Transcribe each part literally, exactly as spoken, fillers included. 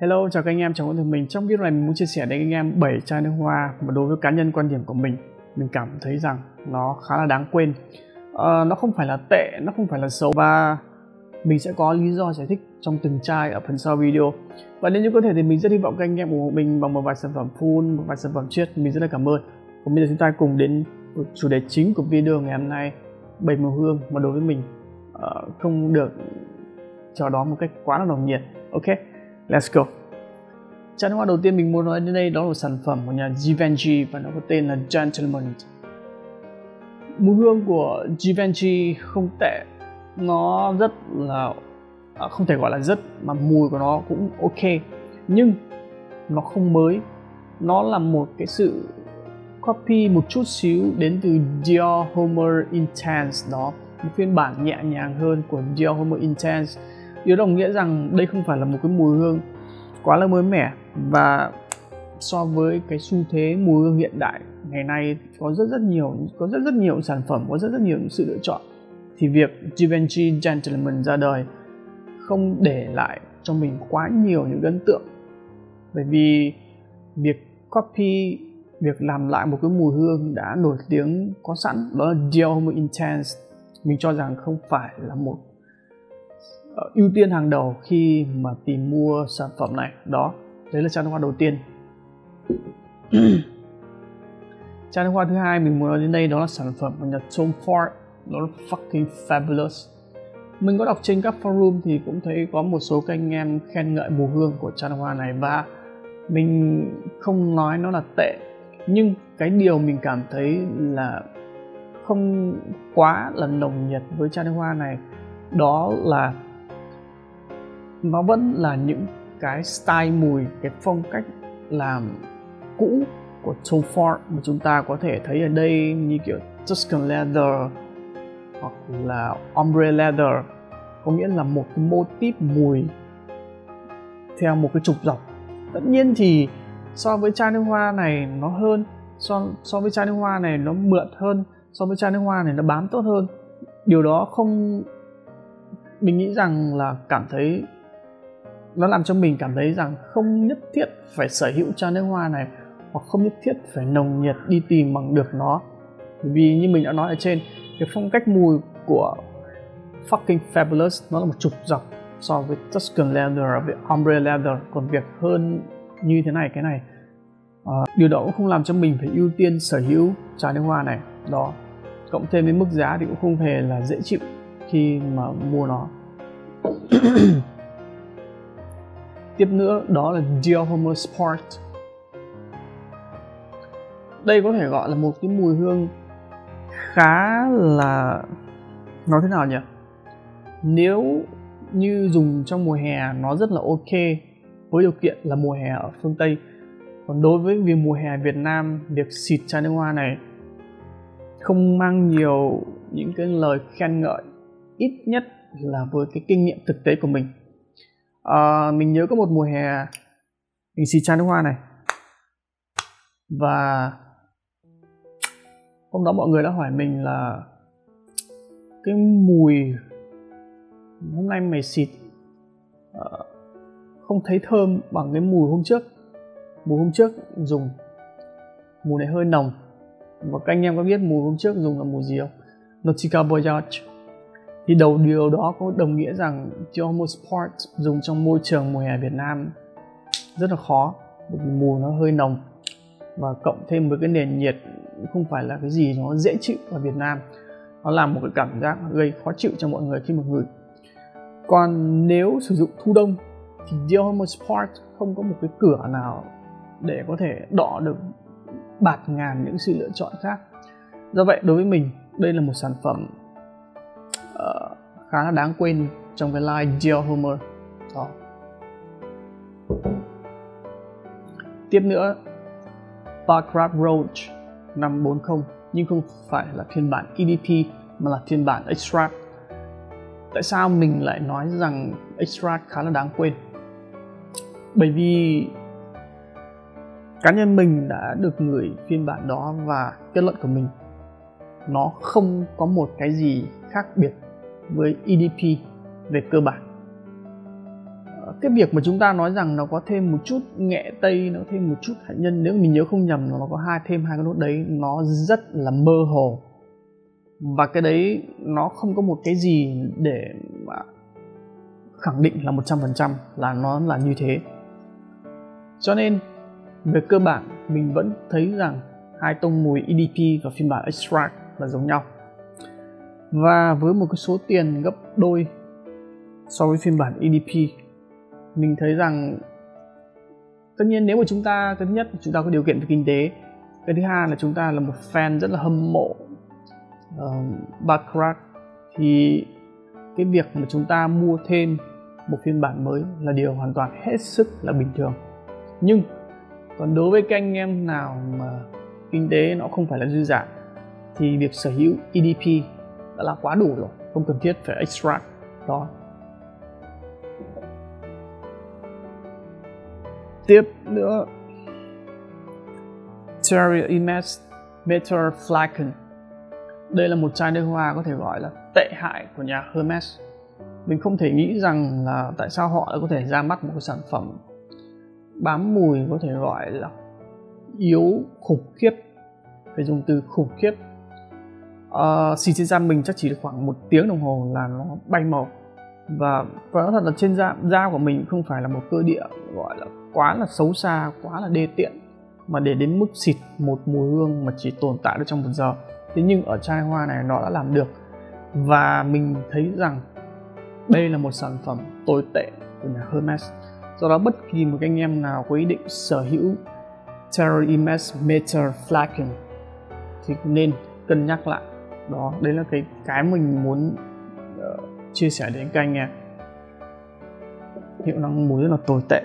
Hello, chào các anh em, chào mừng mình. Trong video này mình muốn chia sẻ đến anh em bảy chai nước hoa mà đối với cá nhân quan điểm của mình, mình cảm thấy rằng nó khá là đáng quên. À, nó không phải là tệ, nó không phải là xấu và mình sẽ có lý do giải thích trong từng chai ở phần sau video. Và nếu như có thể thì mình rất hy vọng các anh em ủng hộ mình bằng một vài sản phẩm full, một vài sản phẩm chiết, mình rất là cảm ơn. Còn bây giờ chúng ta cùng đến chủ đề chính của video ngày hôm nay, bảy mùi hương mà đối với mình uh, không được chào đón một cách quá là nồng nhiệt. Ok, let's go. Chai nước hoa đầu tiên mình muốn nói đến đây đó là một sản phẩm của nhà Givenchy và nó có tên là Gentleman. Mùi hương của Givenchy không tệ, nó rất là không thể gọi là rất mà mùi của nó cũng ok, nhưng nó không mới, nó là một cái sự copy một chút xíu đến từ Dior Homme Intense đó, một phiên bản nhẹ nhàng hơn của Dior Homme Intense. Điều đồng nghĩa rằng đây không phải là một cái mùi hương quá là mới mẻ, và so với cái xu thế mùi hương hiện đại ngày nay có rất rất nhiều có rất rất nhiều sản phẩm, có rất rất nhiều sự lựa chọn, thì việc Givenchy Gentleman ra đời không để lại cho mình quá nhiều những ấn tượng, bởi vì việc copy, việc làm lại một cái mùi hương đã nổi tiếng có sẵn đó là Dior Homme Intense, mình cho rằng không phải là một ưu tiên hàng đầu khi mà tìm mua sản phẩm này đó. Đấy là chai nước hoa đầu tiên. Chai nước hoa thứ hai mình muốn nói đến đây đó là sản phẩm của nhà Tom Ford, đó là Fucking Fabulous. Mình có đọc trên các forum thì cũng thấy có một số các anh em khen ngợi mùi hương của chai nước hoa này, và mình không nói nó là tệ, nhưng cái điều mình cảm thấy là không quá là nồng nhiệt với chai nước hoa này đó là nó vẫn là những cái style mùi, cái phong cách làm cũ của Tom Ford mà chúng ta có thể thấy ở đây, như kiểu Tuscan Leather hoặc là Ombre Leather, có nghĩa là một cái mô típ mùi theo một cái trục dọc. Tất nhiên thì so với chai nước hoa này nó hơn, so, so với chai nước hoa này nó mượt hơn, so với chai nước hoa này nó bám tốt hơn. Điều đó không, mình nghĩ rằng là cảm thấy nó làm cho mình cảm thấy rằng không nhất thiết phải sở hữu chai nước hoa này, hoặc không nhất thiết phải nồng nhiệt đi tìm bằng được nó, vì như mình đã nói ở trên, cái phong cách mùi của Fucking Fabulous nó là một trục dọc so với Tuscan Leather, với Ombre Leather, còn việc hơn như thế này, cái này à, điều đó cũng không làm cho mình phải ưu tiên sở hữu chai nước hoa này đó. Cộng thêm với mức giá thì cũng không hề là dễ chịu khi mà mua nó. Tiếp nữa đó là Dior Homme Sport. Đây có thể gọi là một cái mùi hương khá là, nói thế nào nhỉ, nếu như dùng trong mùa hè nó rất là ok, với điều kiện là mùa hè ở phương Tây. Còn đối với việc mùa hè Việt Nam, việc xịt chai nước hoa này không mang nhiều những cái lời khen ngợi, ít nhất là với cái kinh nghiệm thực tế của mình. À, mình nhớ có một mùa hè mình xịt chai nước hoa này, và hôm đó mọi người đã hỏi mình là cái mùi hôm nay mày xịt uh, không thấy thơm bằng cái mùi hôm trước, mùi hôm trước dùng, mùi này hơi nồng. Và các anh em có biết mùi hôm trước dùng là mùi gì không? Nautica Voyage. Thì đầu điều đó có đồng nghĩa rằng Dior Homme Sport dùng trong môi trường mùa hè Việt Nam rất là khó, bởi vì mùi nó hơi nồng, và cộng thêm với cái nền nhiệt không phải là cái gì nó dễ chịu ở Việt Nam, nó làm một cái cảm giác gây khó chịu cho mọi người khi mà ngửi. Còn nếu sử dụng thu đông thì Dior Homme Sport không có một cái cửa nào để có thể đọ được bạt ngàn những sự lựa chọn khác. Do vậy đối với mình đây là một sản phẩm uh, khá là đáng quên trong cái line Dior Homme. Đó. Tiếp nữa Baccarat Roach năm bốn mươi, nhưng không phải là phiên bản E D P mà là phiên bản Extrait. Tại sao mình lại nói rằng Extrait khá là đáng quên? Bởi vì Cá nhân mình đã được ngửi phiên bản đó và kết luận của mình, nó không có một cái gì khác biệt với e đê pê về cơ bản. Cái việc mà chúng ta nói rằng nó có thêm một chút nghệ tây, nó thêm một chút hạt nhân, nếu mình nhớ không nhầm nó có hai thêm hai cái nốt đấy, nó rất là mơ hồ. Và cái đấy nó không có một cái gì để mà khẳng định là một trăm phần trăm là nó là như thế. Cho nên về cơ bản mình vẫn thấy rằng hai tông mùi e đê pê và phiên bản Extract là giống nhau. Và với một cái số tiền gấp đôi so với phiên bản e đê pê, mình thấy rằng tất nhiên nếu mà chúng ta, thứ nhất chúng ta có điều kiện về kinh tế, cái thứ hai là chúng ta là một fan rất là hâm mộ uh, Baccarat, thì cái việc mà chúng ta mua thêm một phiên bản mới là điều hoàn toàn hết sức là bình thường. Nhưng còn đối với các anh em nào mà kinh tế nó không phải là dư giả thì việc sở hữu e đê pê đã là quá đủ rồi, không cần thiết phải Extract đó. Tiếp nữa, Terre Hermes Metal Flacon. Đây là một chai nước hoa có thể gọi là tệ hại của nhà Hermes. Mình không thể nghĩ rằng là tại sao họ đã có thể ra mắt một cái sản phẩm bám mùi có thể gọi là yếu khủng khiếp, phải dùng từ khủng khiếp. Uh, xịt trên da mình chắc chỉ được khoảng một tiếng đồng hồ là nó bay màu. Và nói thật là trên da, da của mình không phải là một cơ địa gọi là quá là xấu xa, quá là đê tiện mà để đến mức xịt một mùi hương mà chỉ tồn tại được trong một giờ. Thế nhưng ở chai hoa này nó đã làm được. Và mình thấy rằng đây là một sản phẩm tồi tệ của nhà Hermes. Do đó bất kỳ một anh em nào có ý định sở hữu Terre Hermes Metal Flacon thì nên cân nhắc lại. Đó, đấy là cái, cái mình muốn uh, chia sẻ đến các anh em. Hiệu năng mùi rất là tồi tệ.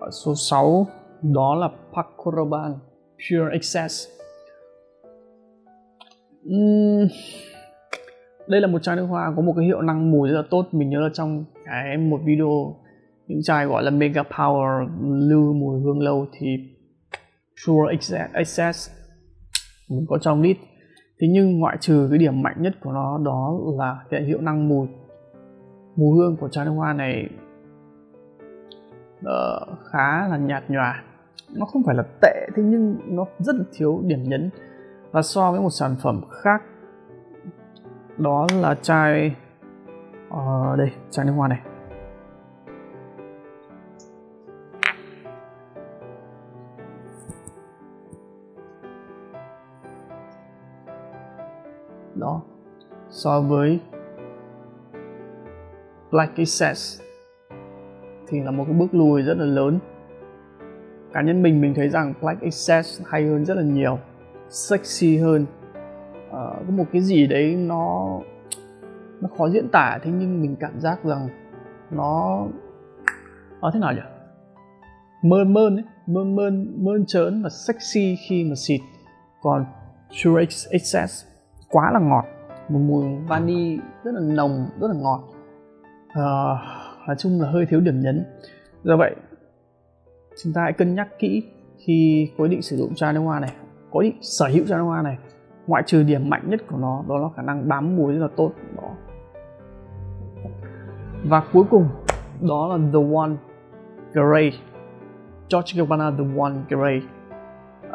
Ở số sáu đó là Paco Rabanne Pure ích ét. uhm, Đây là một chai nước hoa có một cái hiệu năng mùi rất là tốt. Mình nhớ là trong cái một video những chai gọi là Mega Power lưu mùi hương lâu thì Pure ích ét mình có trong list. Thế nhưng ngoại trừ cái điểm mạnh nhất của nó đó là cái hiệu năng mùi, mùi hương của chai nước hoa này uh, khá là nhạt nhòa. Nó không phải là tệ, thế nhưng nó rất là thiếu điểm nhấn. Và so với một sản phẩm khác đó là chai uh, đây, chai nước hoa này, đó, so với Black ích ét thì là một cái bước lùi rất là lớn. Cá nhân mình mình thấy rằng Black ích ét hay hơn rất là nhiều, sexy hơn, à, có một cái gì đấy nó nó khó diễn tả. Thế nhưng mình cảm giác rằng nó nó thế nào nhỉ, mơn mơn ấy, mơn mơn mơn trớn và sexy khi mà xịt. Còn Pure ích ét quá là ngọt, một mùi vani rất là nồng, rất là ngọt. À, nói chung là hơi thiếu điểm nhấn. Do vậy chúng ta hãy cân nhắc kỹ khi có ý định sử dụng chai nước hoa này, có ý định sở hữu chai nước hoa này. Ngoại trừ điểm mạnh nhất của nó đó là khả năng bám mùi rất là tốt đó. Và cuối cùng đó là The One Grey, Giorgio Gabbana The One Grey.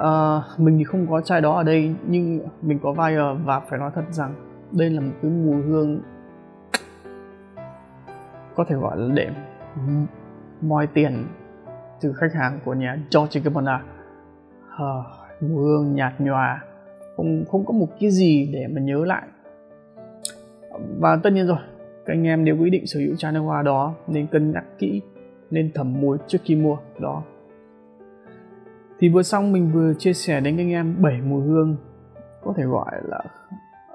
Uh, mình thì không có chai đó ở đây, nhưng mình có vai và phải nói thật rằng đây là một cái mùi hương có thể gọi là để moi tiền từ khách hàng của nhà Giorgio Gabbana. Uh, mùi hương nhạt nhòa, không, không có một cái gì để mà nhớ lại. Và tất nhiên rồi, các anh em nếu quyết định sở hữu chai nước hoa đó nên cân nhắc kỹ, nên thẩm mùi trước khi mua đó. Thì vừa xong mình vừa chia sẻ đến anh em bảy mùi hương có thể gọi là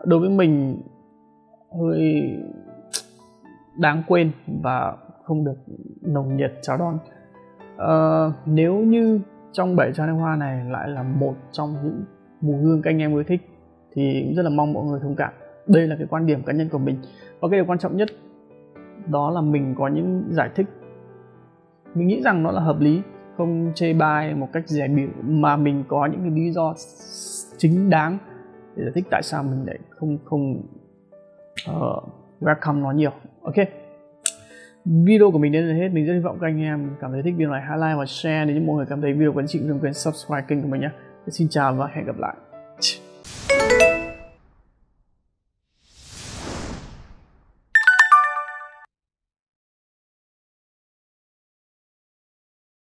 đối với mình hơi đáng quên và không được nồng nhiệt chào đón. À, nếu như trong bảy chai nước hoa này lại là một trong những mùi hương các anh em ưa thích thì cũng rất là mong mọi người thông cảm. Đây là cái quan điểm cá nhân của mình. Và cái điều quan trọng nhất đó là mình có những giải thích mình nghĩ rằng nó là hợp lý không chê bai một cách dè bỉu, mà mình có những cái lý do chính đáng để giải thích tại sao mình lại không không uh, welcome nó nhiều. Ok, video của mình đến là hết. Mình rất hy vọng các anh em cảm thấy thích video này, hãy like và share. Nếu như mọi người cảm thấy video của anh chị, đừng quên subscribe kênh của mình nhé. Xin chào và hẹn gặp lại.